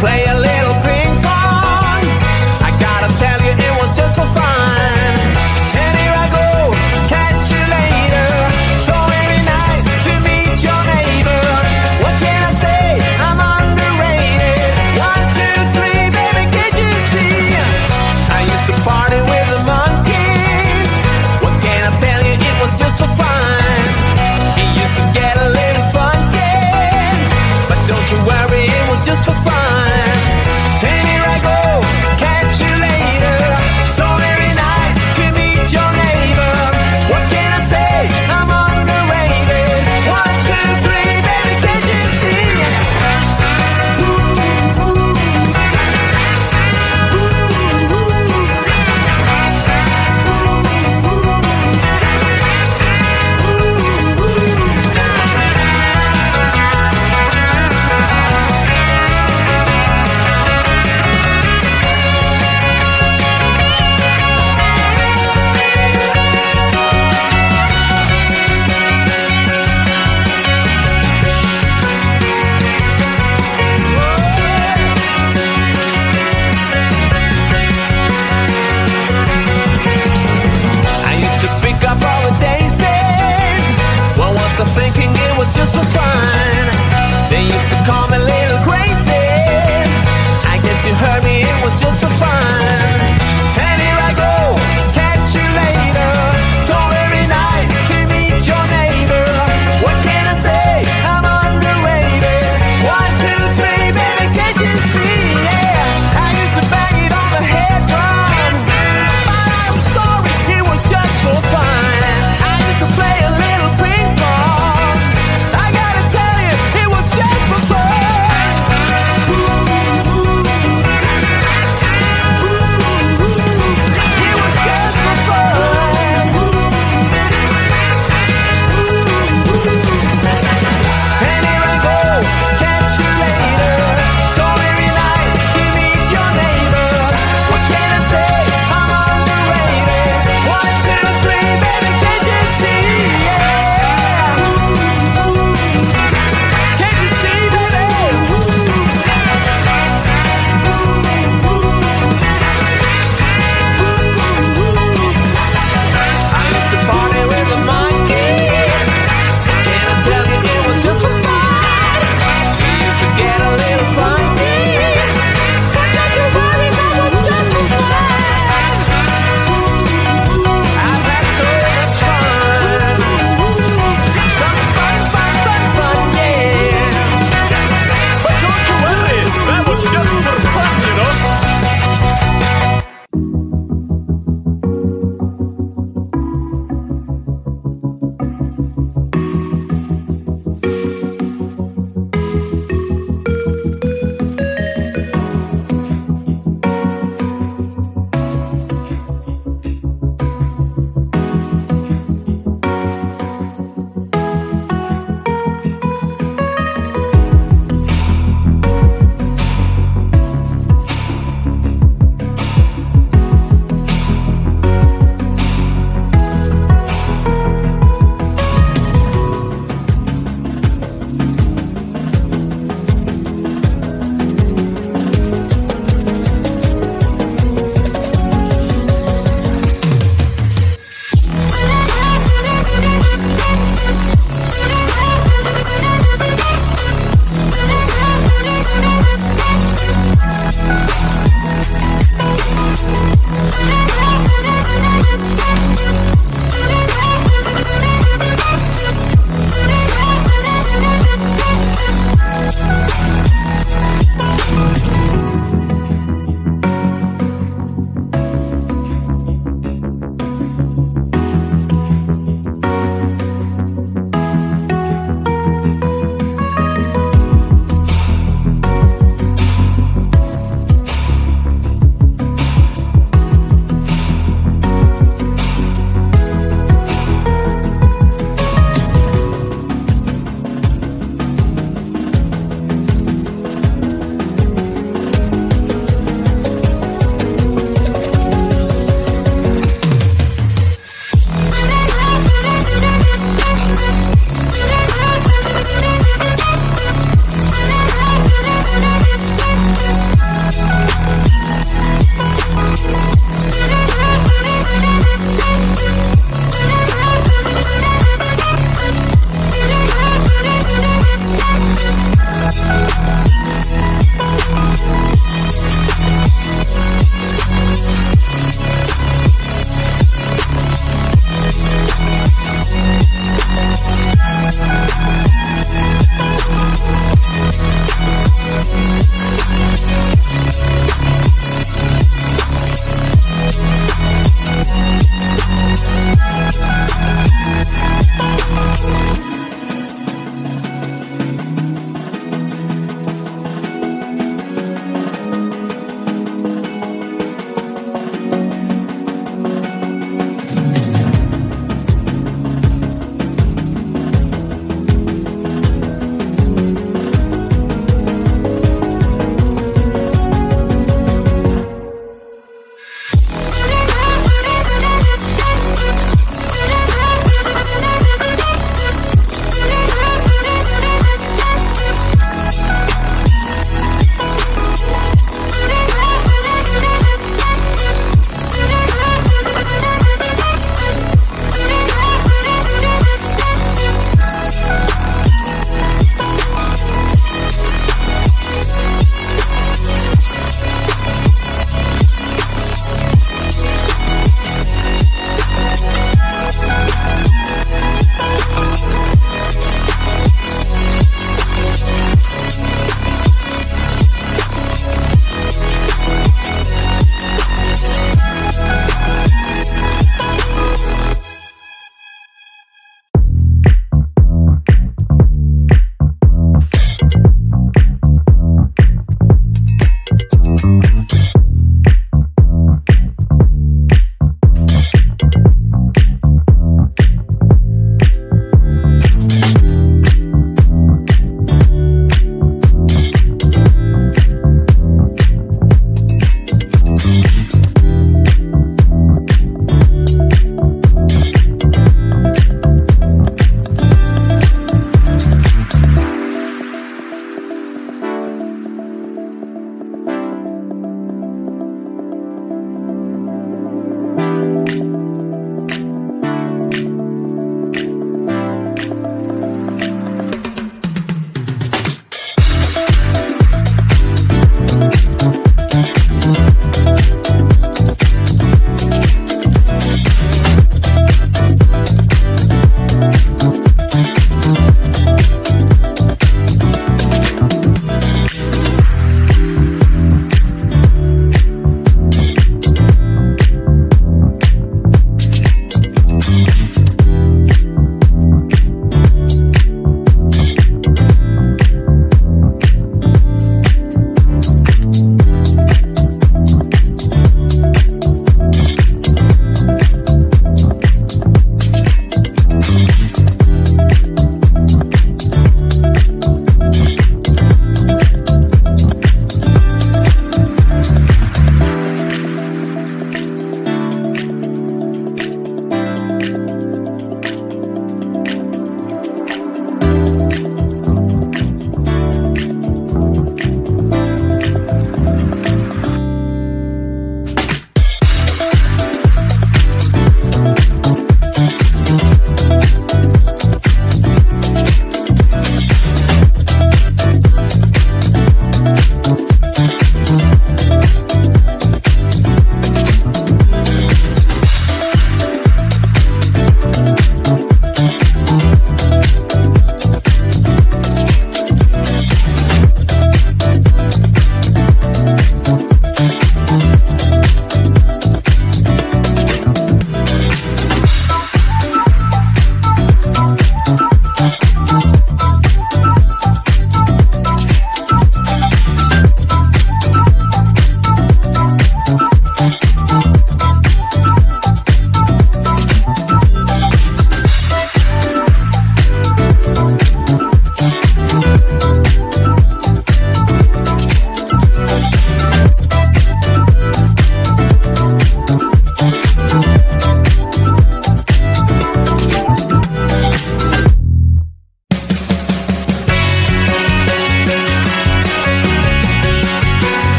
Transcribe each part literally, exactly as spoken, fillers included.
play a little ping pong. I gotta tell you, it was just for fun. And here I go, catch you later. So very nice to meet your neighbor. What can I say? I'm underrated. One, two, three, baby, can't you see? I used to party with the monkeys. What can I tell you? It was just for fun. It used to get a little funky, but don't you worry, it was just for fun.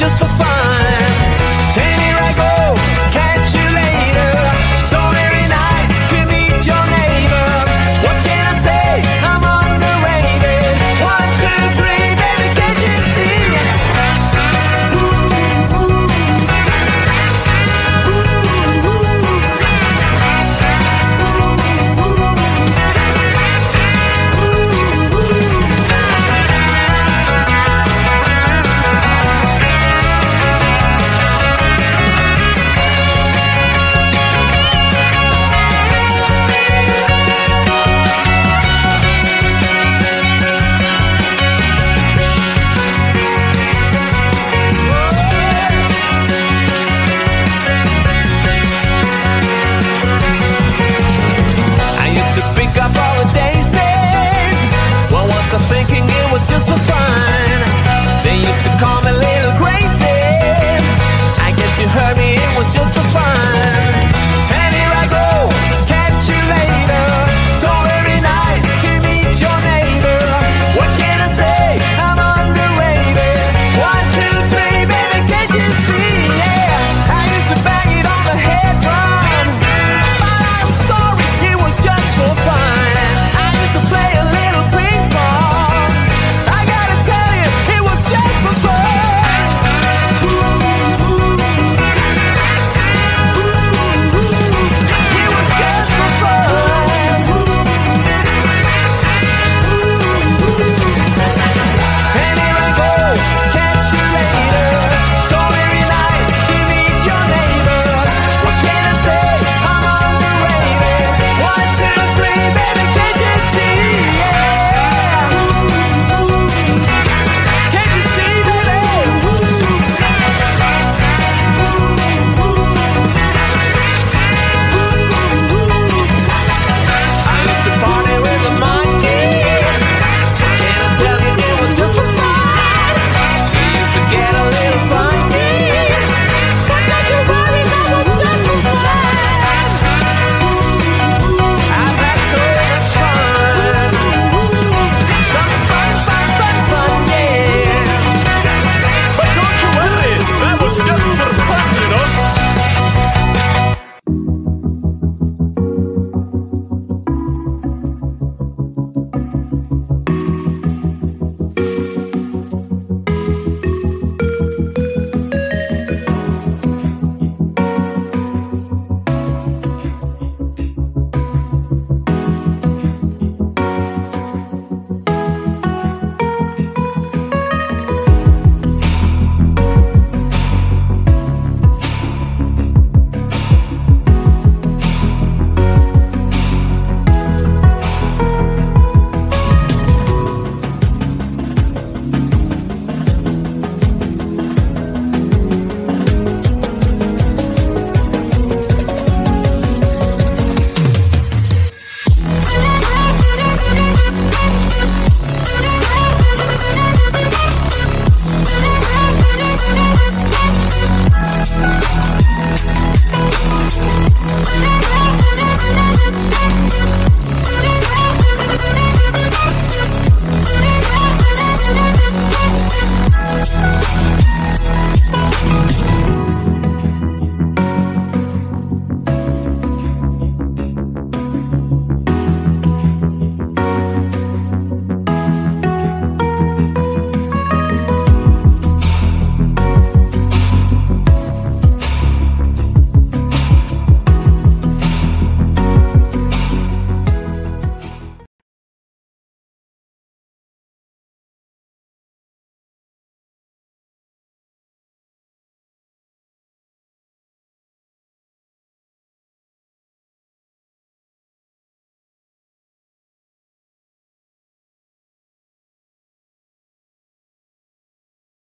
just for fun.